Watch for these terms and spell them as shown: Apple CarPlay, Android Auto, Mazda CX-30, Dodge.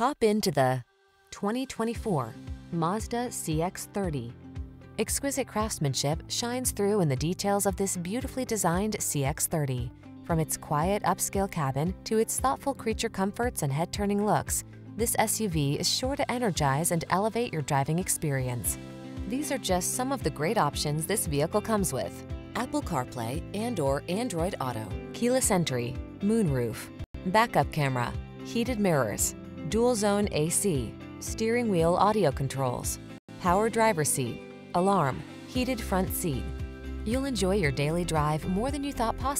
Hop into the 2024 Mazda CX-30. Exquisite craftsmanship shines through in the details of this beautifully designed CX-30. From its quiet, upscale cabin to its thoughtful creature comforts and head-turning looks, this SUV is sure to energize and elevate your driving experience. These are just some of the great options this vehicle comes with: Apple CarPlay and/or Android Auto, keyless entry, moonroof, backup camera, heated mirrors, dual-zone AC, steering wheel audio controls, power driver seat, alarm, heated front seat. You'll enjoy your daily drive more than you thought possible.